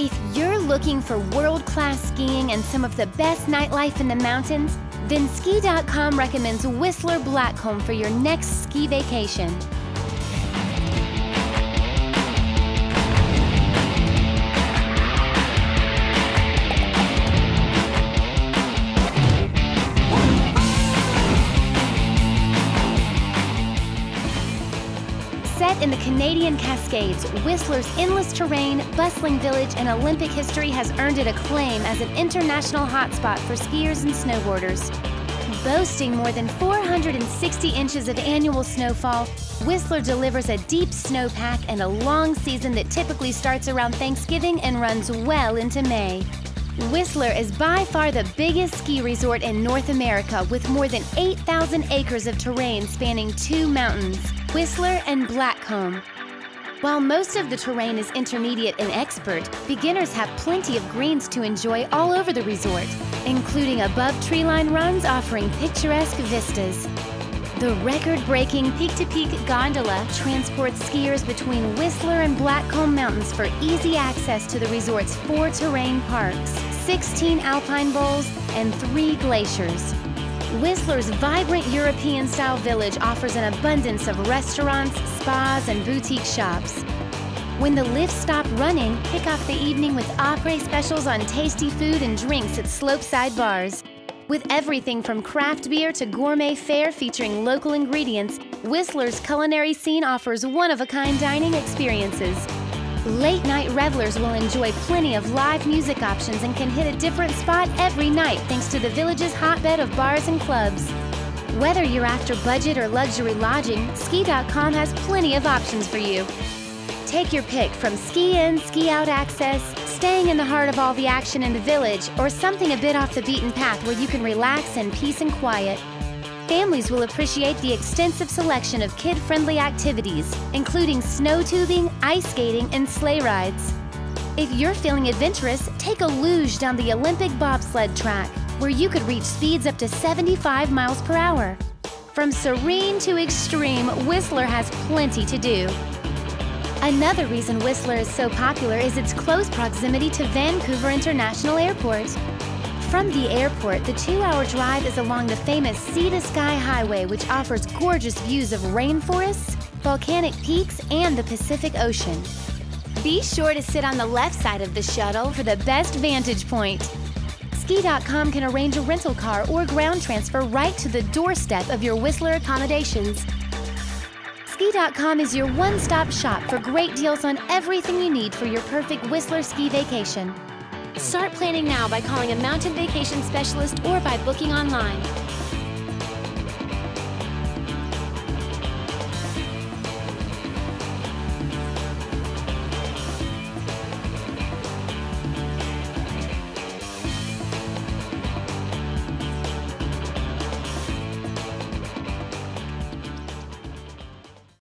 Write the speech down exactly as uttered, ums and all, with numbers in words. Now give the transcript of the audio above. If you're looking for world-class skiing and some of the best nightlife in the mountains, then Ski dot com recommends Whistler Blackcomb for your next ski vacation. Set in the Canadian Cascades, Whistler's endless terrain, bustling village, and Olympic history has earned it acclaim as an international hotspot for skiers and snowboarders. Boasting more than four hundred sixty inches of annual snowfall, Whistler delivers a deep snowpack and a long season that typically starts around Thanksgiving and runs well into May. Whistler is by far the biggest ski resort in North America, with more than eight thousand acres of terrain spanning two mountains, Whistler and Blackcomb. While most of the terrain is intermediate and expert, beginners have plenty of greens to enjoy all over the resort, including above treeline runs offering picturesque vistas. The record-breaking peak-to-peak gondola transports skiers between Whistler and Blackcomb Mountains for easy access to the resort's four terrain parks, sixteen alpine bowls, and three glaciers. Whistler's vibrant European-style village offers an abundance of restaurants, spas, and boutique shops. When the lifts stop running, kick off the evening with après specials on tasty food and drinks at slopeside bars. With everything from craft beer to gourmet fare featuring local ingredients, Whistler's culinary scene offers one-of-a-kind dining experiences. Late-night revelers will enjoy plenty of live music options and can hit a different spot every night thanks to the village's hotbed of bars and clubs. Whether you're after budget or luxury lodging, Ski dot com has plenty of options for you. Take your pick from ski-in, ski-out access, staying in the heart of all the action in the village, or something a bit off the beaten path where you can relax in peace and quiet. Families will appreciate the extensive selection of kid-friendly activities, including snow tubing, ice skating, and sleigh rides. If you're feeling adventurous, take a luge down the Olympic bobsled track, where you could reach speeds up to seventy-five miles per hour. From serene to extreme, Whistler has plenty to do. Another reason Whistler is so popular is its close proximity to Vancouver International Airport. From the airport, the two-hour drive is along the famous Sea to Sky Highway, which offers gorgeous views of rainforests, volcanic peaks, and the Pacific Ocean. Be sure to sit on the left side of the shuttle for the best vantage point. Ski dot com can arrange a rental car or ground transfer right to the doorstep of your Whistler accommodations. Ski dot com is your one-stop shop for great deals on everything you need for your perfect Whistler ski vacation. Start planning now by calling a mountain vacation specialist or by booking online.